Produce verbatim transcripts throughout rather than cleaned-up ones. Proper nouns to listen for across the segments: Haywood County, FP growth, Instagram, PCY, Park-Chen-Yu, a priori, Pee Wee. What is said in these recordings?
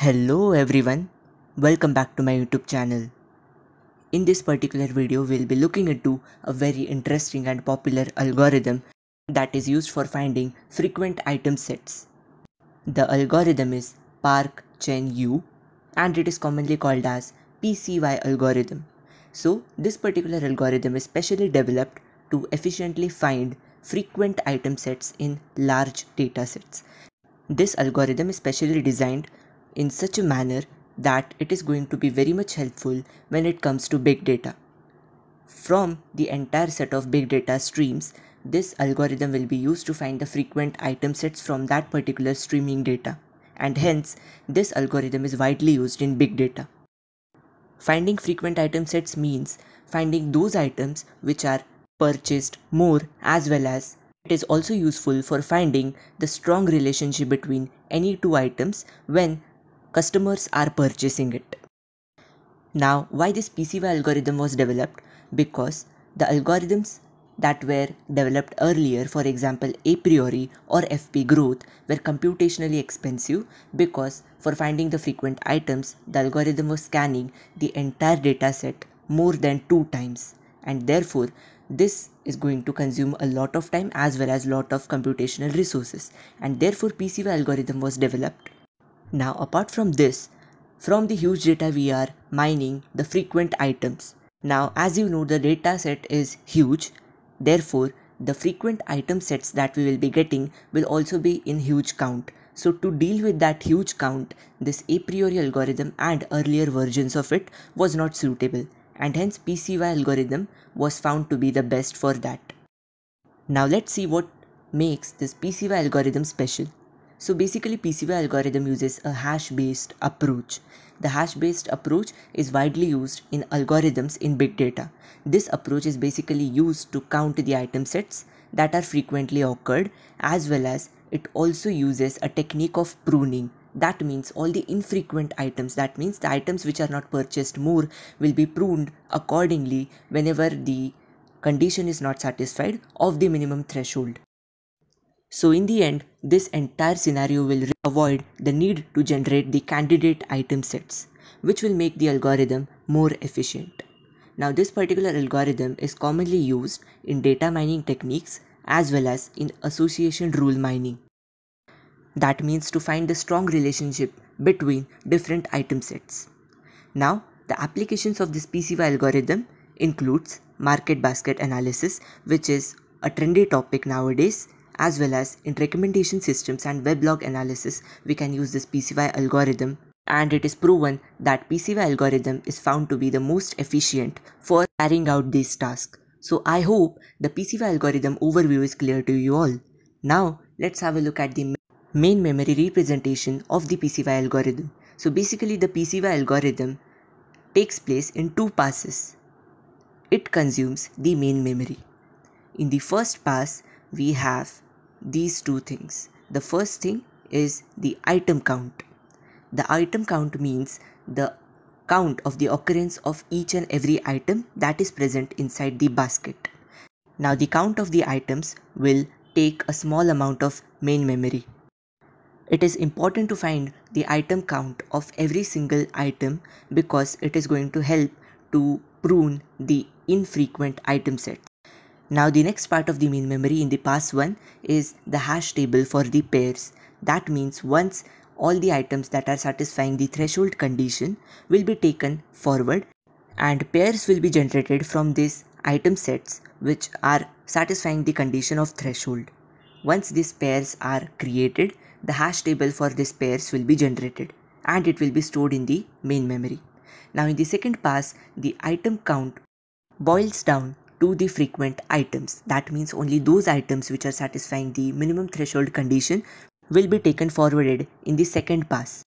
Hello everyone, welcome back to my YouTube channel. In this particular video, we'll be looking into a very interesting and popular algorithm that is used for finding frequent item sets. The algorithm is Park-Chen-Yu and it is commonly called as P C Y algorithm. So this particular algorithm is specially developed to efficiently find frequent item sets in large data sets. This algorithm is specially designed in such a manner that it is going to be very much helpful when it comes to big data. From the entire set of big data streams, this algorithm will be used to find the frequent item sets from that particular streaming data, and hence this algorithm is widely used in big data. Finding frequent item sets means finding those items which are purchased more, as well as it is also useful for finding the strong relationship between any two items when customers are purchasing it. Now, why this P C Y algorithm was developed? Because the algorithms that were developed earlier, for example a priori or F P growth, were computationally expensive, because for finding the frequent items, the algorithm was scanning the entire data set more than two times, and therefore this is going to consume a lot of time as well as lot of computational resources, and therefore P C Y algorithm was developed. Now, apart from this, from the huge data we are mining the frequent items. Now, as you know, the data set is huge, therefore the frequent item sets that we will be getting will also be in huge count. So to deal with that huge count, this a priori algorithm and earlier versions of it was not suitable, and hence P C Y algorithm was found to be the best for that. Now let's see what makes this P C Y algorithm special. So basically, P C Y algorithm uses a hash-based approach. The hash-based approach is widely used in algorithms in big data. This approach is basically used to count the item sets that are frequently occurred, as well as it also uses a technique of pruning. That means all the infrequent items, that means the items which are not purchased more, will be pruned accordingly whenever the condition is not satisfied of the minimum threshold. So in the end, this entire scenario will avoid the need to generate the candidate item sets, which will make the algorithm more efficient. Now, this particular algorithm is commonly used in data mining techniques as well as in association rule mining. That means to find the strong relationship between different item sets. Now, the applications of this P C Y algorithm includes market basket analysis, which is a trendy topic nowadays, as well as in recommendation systems and weblog analysis. We can use this P C Y algorithm, and it is proven that P C Y algorithm is found to be the most efficient for carrying out these tasks. So I hope the P C Y algorithm overview is clear to you all. Now let's have a look at the main memory representation of the P C Y algorithm. So basically, the P C Y algorithm takes place in two passes. It consumes the main memory. In the first pass, we have these two things. The first thing is the item count. The item count means the count of the occurrence of each and every item that is present inside the basket. Now, the count of the items will take a small amount of main memory. It is important to find the item count of every single item, because it is going to help to prune the infrequent item sets. Now, the next part of the main memory in the pass one is the hash table for the pairs. That means once all the items that are satisfying the threshold condition will be taken forward, and pairs will be generated from these item sets which are satisfying the condition of threshold. Once these pairs are created, the hash table for these pairs will be generated, and it will be stored in the main memory. Now, in the second pass, the item count boils down to the frequent items. That means only those items which are satisfying the minimum threshold condition will be taken forwarded in the second pass,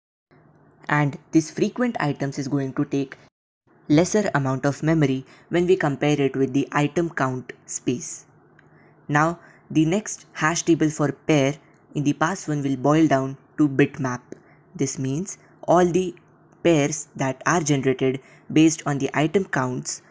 and this frequent items is going to take lesser amount of memory when we compare it with the item count space. Now, the next hash table for pair in the pass one will boil down to bitmap. This means all the pairs that are generated based on the item counts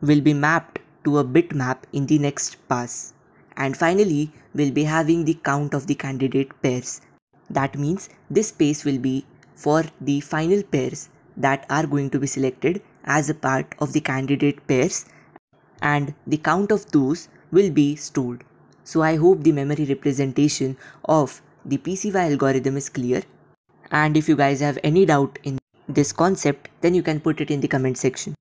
will be mapped to a bitmap in the next pass. And finally, we'll be having the count of the candidate pairs. That means this space will be for the final pairs that are going to be selected as a part of the candidate pairs, and the count of those will be stored. So I hope the memory representation of the P C Y algorithm is clear, and if you guys have any doubt in this concept, then you can put it in the comment section.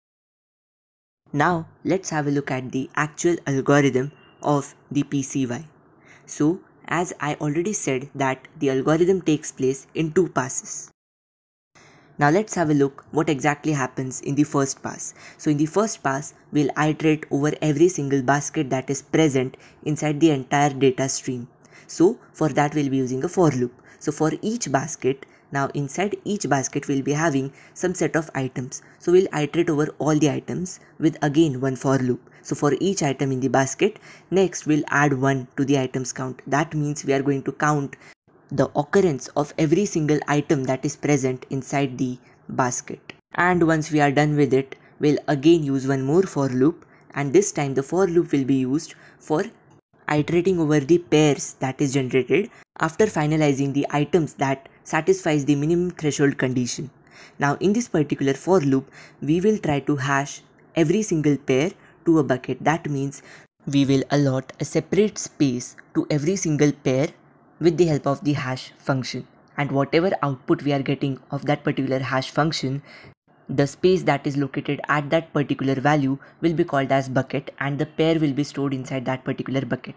Now let's have a look at the actual algorithm of the P C Y. So as I already said that the algorithm takes place in two passes. Now let's have a look what exactly happens in the first pass. So in the first pass, we'll iterate over every single basket that is present inside the entire data stream. So for that we'll be using a for loop. So for each basket, now inside each basket we'll be having some set of items. So we'll iterate over all the items with again one for loop. So for each item in the basket, next we'll add one to the items count. That means we are going to count the occurrence of every single item that is present inside the basket. And once we are done with it, we'll again use one more for loop, and this time the for loop will be used for iterating over the pairs that is generated after finalizing the items that satisfies the minimum threshold condition. Now in this particular for loop, we will try to hash every single pair to a bucket. That means we will allot a separate space to every single pair with the help of the hash function, and whatever output we are getting of that particular hash function, the space that is located at that particular value will be called as bucket, and the pair will be stored inside that particular bucket.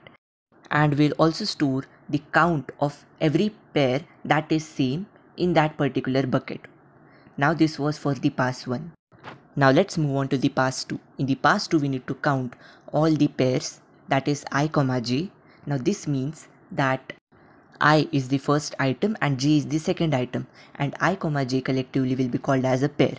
And we'll also store the count of every pair that is same in that particular bucket. Now this was for the pass one. Now let's move on to the pass two. In the pass two, we need to count all the pairs, that is I comma j. Now this means that I is the first item and j is the second item, and I comma j collectively will be called as a pair.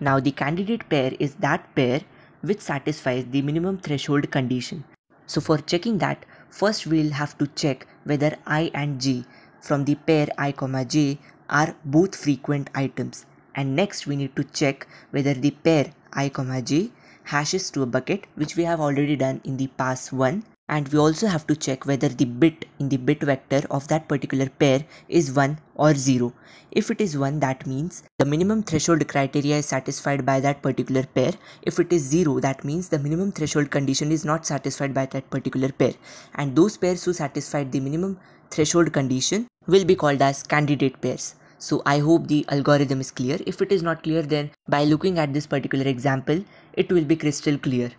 Now the candidate pair is that pair which satisfies the minimum threshold condition. So for checking that, first we'll have to check whether I and j from the pair I comma j are both frequent items, and next we need to check whether the pair I comma j hashes to a bucket, which we have already done in the pass one. And we also have to check whether the bit in the bit vector of that particular pair is one or zero. If it is one, that means the minimum threshold criteria is satisfied by that particular pair. If it is zero, that means the minimum threshold condition is not satisfied by that particular pair. And those pairs who satisfied the minimum threshold condition will be called as candidate pairs. So I hope the algorithm is clear. If it is not clear, then by looking at this particular example, it will be crystal clear.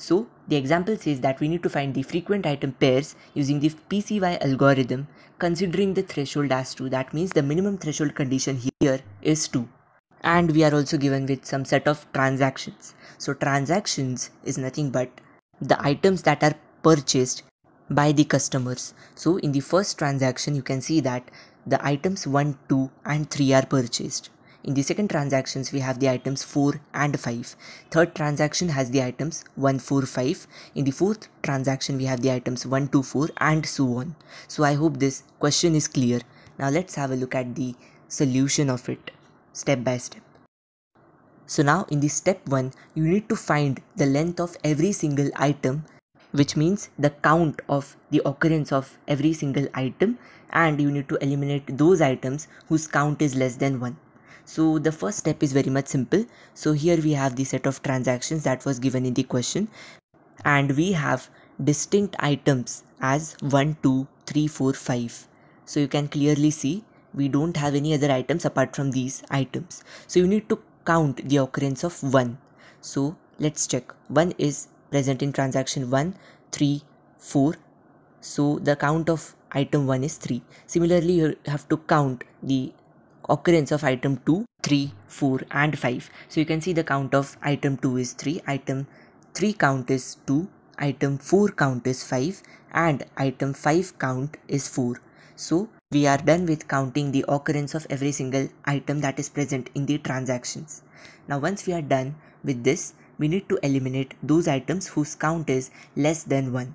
So the example says that we need to find the frequent item pairs using the P C Y algorithm considering the threshold as two. That means the minimum threshold condition here is two. And we are also given with some set of transactions. So transactions is nothing but the items that are purchased by the customers. So in the first transaction, you can see that the items one, two and three are purchased. In the second transactions, we have the items four and five. Third transaction has the items one, four, five. In the fourth transaction, we have the items one, two, four and so on. So I hope this question is clear. Now let's have a look at the solution of it step by step. So now in the step one, you need to find the length of every single item, which means the count of the occurrence of every single item, and you need to eliminate those items whose count is less than one. So the first step is very much simple. So here we have the set of transactions that was given in the question, and we have distinct items as one, two, three, four, five. So you can clearly see we don't have any other items apart from these items. So you need to count the occurrence of one. So let's check. one is present in transaction one, three, four. So the count of item one is three. Similarly, you have to count the occurrence of item two, three, four and five. So you can see the count of item two is three, item three count is two, item four count is five and item five count is four. So we are done with counting the occurrence of every single item that is present in the transactions. Now once we are done with this, we need to eliminate those items whose count is less than one.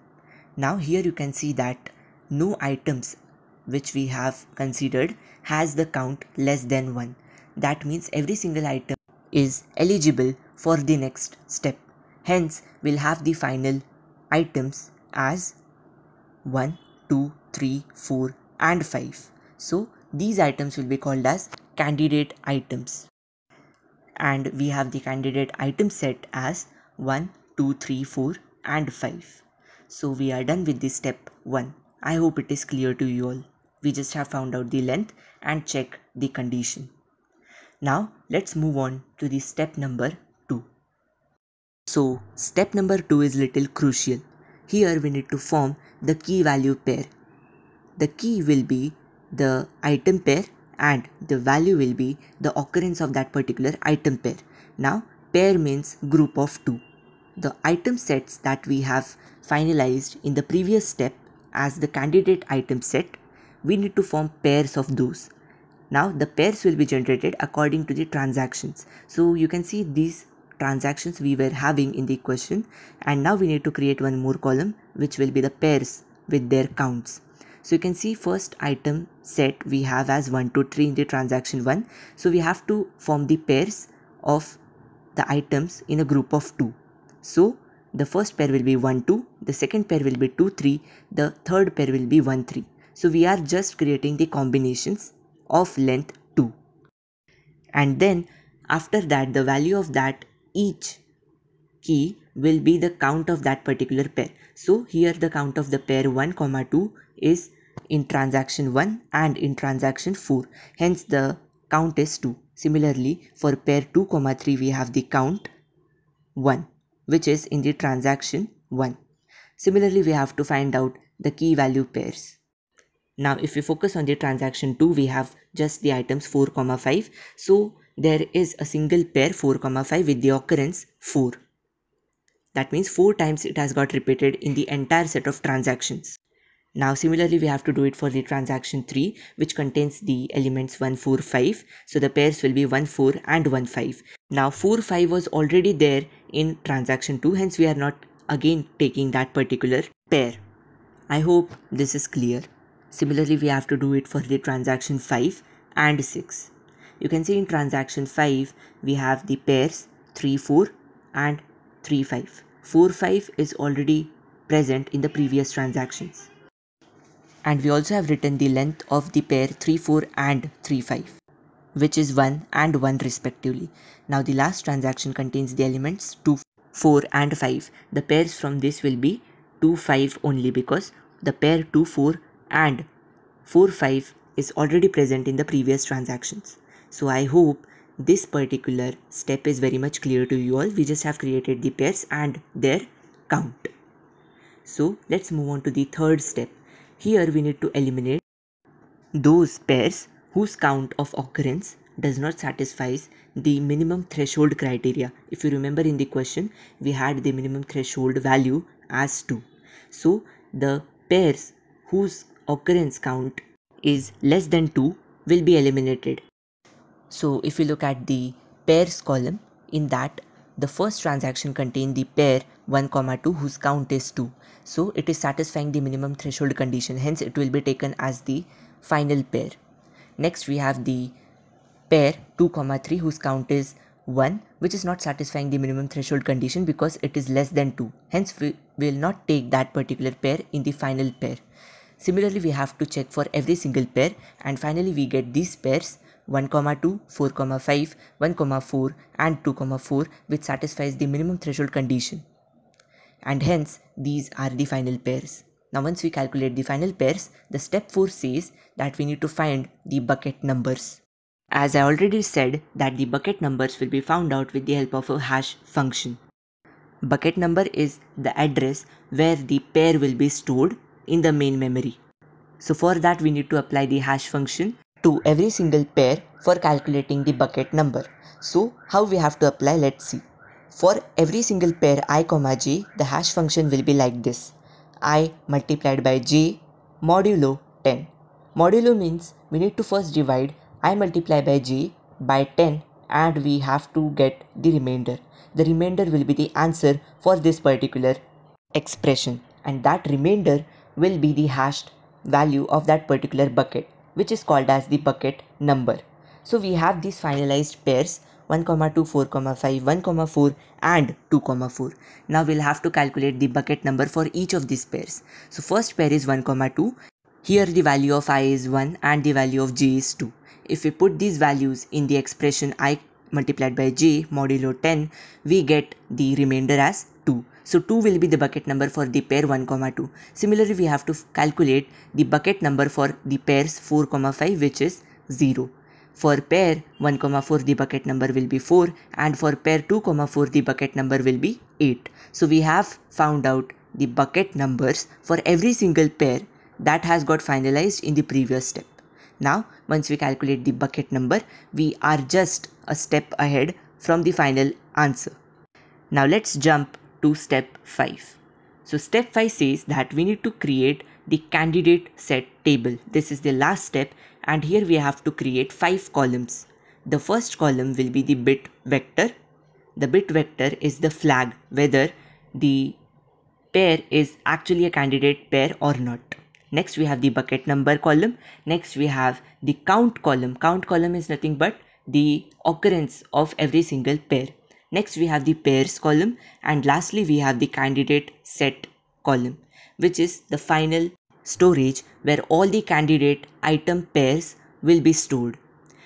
Now here you can see that no items which we have considered has the count less than one. That means every single item is eligible for the next step. Hence, we'll have the final items as one, two, three, four and five. So these items will be called as candidate items, and we have the candidate item set as one, two, three, four and five. So we are done with this step one. I hope it is clear to you all. We just have found out the length and check the condition. Now let's move on to the step number two. So step number two is little crucial. Here we need to form the key value pair. The key will be the item pair and the value will be the occurrence of that particular item pair. Now pair means group of two. The item sets that we have finalized in the previous step as the candidate item set, we need to form pairs of those. Now the pairs will be generated according to the transactions. So you can see these transactions we were having in the question, and now we need to create one more column which will be the pairs with their counts. So you can see first item set we have as one, two, three in the transaction one. So we have to form the pairs of the items in a group of two. So the first pair will be one, two, the second pair will be two, three, the third pair will be one, three. So we are just creating the combinations of length two. And then after that, the value of that each key will be the count of that particular pair. So here the count of the pair one, two is in transaction one and in transaction four. Hence the count is two. Similarly, for pair two, three we have the count one, which is in the transaction one. Similarly, we have to find out the key value pairs. Now if we focus on the transaction two, we have just the items four, five. So there is a single pair four, five with the occurrence four. That means four times it has got repeated in the entire set of transactions. Now similarly we have to do it for the transaction three, which contains the elements one, four, five. So the pairs will be one, four and one, five. Now four, five was already there in transaction two, hence we are not again taking that particular pair. I hope this is clear. Similarly, we have to do it for the transaction five and six. You can see in transaction five, we have the pairs three, four and three, five. four, five is already present in the previous transactions. And we also have written the length of the pair three, four and three, five, which is one and one respectively. Now the last transaction contains the elements two, four and five. The pairs from this will be two, five only, because the pair two, four and four, five is already present in the previous transactions. So I hope this particular step is very much clear to you all. We just have created the pairs and their count. So let's move on to the third step. Here we need to eliminate those pairs whose count of occurrence does not satisfy the minimum threshold criteria. If you remember in the question, we had the minimum threshold value as two. So the pairs whose occurrence count is less than two will be eliminated. So if you look at the pairs column, in that the first transaction contained the pair one, two whose count is two. So it is satisfying the minimum threshold condition, hence it will be taken as the final pair. Next we have the pair two, three whose count is one, which is not satisfying the minimum threshold condition because it is less than two. Hence we will not take that particular pair in the final pair. Similarly, we have to check for every single pair, and finally we get these pairs one, two, four, five, one, four and two, four, which satisfies the minimum threshold condition, and hence these are the final pairs. Now once we calculate the final pairs, the step four says that we need to find the bucket numbers. As I already said that the bucket numbers will be found out with the help of a hash function. Bucket number is the address where the pair will be stored in the main memory. So for that we need to apply the hash function to every single pair for calculating the bucket number. So how we have to apply, let's see. For every single pair I, j, the hash function will be like this: I multiplied by j modulo ten. Modulo means we need to first divide I multiplied by j by ten, and we have to get the remainder. The remainder will be the answer for this particular expression, and that remainder will be the hashed value of that particular bucket, which is called as the bucket number. So we have these finalized pairs one, two, four, five, one, four and two, four. Now we'll have to calculate the bucket number for each of these pairs. So first pair is one, two. Here the value of I is one and the value of j is two. if we put these values in the expression I multiplied by j modulo ten, we get the remainder as two. So two will be the bucket number for the pair one comma two. Similarly, we have to calculate the bucket number for the pairs four comma five, which is zero. For pair one comma four, the bucket number will be four, and for pair two comma four, the bucket number will be eight. So we have found out the bucket numbers for every single pair that has got finalized in the previous step. Now, once we calculate the bucket number, we are just a step ahead from the final answer. Now let's jump to step five. So step five says that we need to create the candidate set table. This is the last step, and here we have to create five columns. The first column will be the bit vector. The bit vector is the flag whether the pair is actually a candidate pair or not. Next we have the bucket number column. Next we have the count column. Count column is nothing but the occurrence of every single pair. Next we have the pairs column, and lastly we have the candidate set column, which is the final storage where all the candidate item pairs will be stored.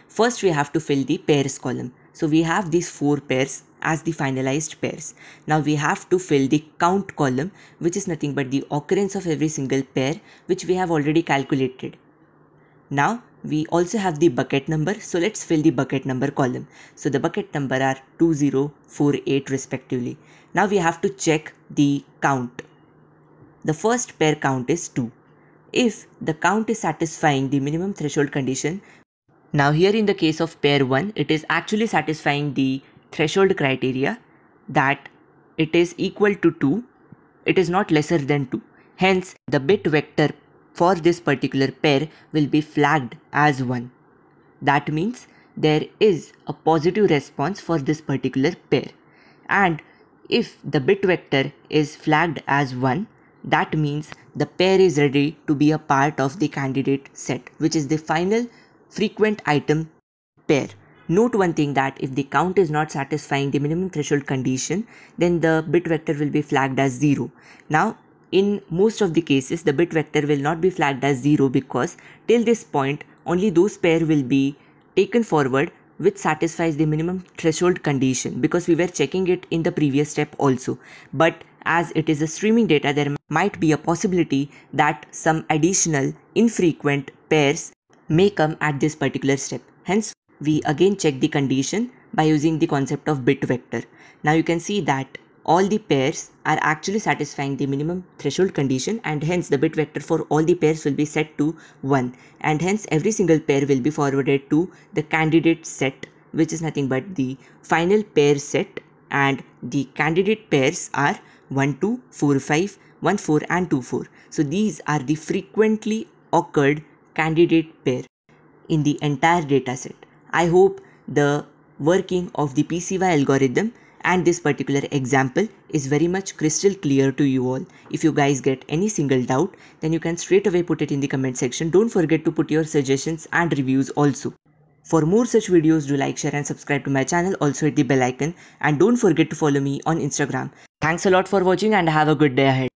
First we have to fill the pairs column. So we have these four pairs as the finalized pairs. Now we have to fill the count column, which is nothing but the occurrence of every single pair, which we have already calculated. Now we also have the bucket number, so let's fill the bucket number column. So the bucket number are two, zero, four, eight respectively. Now we have to check the count. The first pair count is two. If the count is satisfying the minimum threshold condition, now here in the case of pair one, it is actually satisfying the threshold criteria that it is equal to two, it is not lesser than two. Hence, the bit vector for this particular pair will be flagged as one. That means there is a positive response for this particular pair. And if the bit vector is flagged as one, that means the pair is ready to be a part of the candidate set, which is the final frequent item pair. Note one thing, that if the count is not satisfying the minimum threshold condition, then the bit vector will be flagged as zero. Now, in most of the cases, the bit vector will not be flagged as zero because till this point, only those pair will be taken forward which satisfies the minimum threshold condition, because we were checking it in the previous step also. But as it is a streaming data, there might be a possibility that some additional infrequent pairs may come at this particular step. Hence, we again check the condition by using the concept of bit vector. Now you can see that all the pairs are actually satisfying the minimum threshold condition, and hence the bit vector for all the pairs will be set to one, and hence every single pair will be forwarded to the candidate set, which is nothing but the final pair set, and the candidate pairs are one, two, four, five, one, four and two, four. So these are the frequently occurred candidate pair in the entire dataset. I hope the working of the P C Y algorithm and this particular example is very much crystal clear to you all. If you guys get any single doubt, then you can straight away put it in the comment section. Don't forget to put your suggestions and reviews also. For more such videos, do like, share and subscribe to my channel. Also hit the bell icon, and don't forget to follow me on Instagram. Thanks a lot for watching, and have a good day ahead.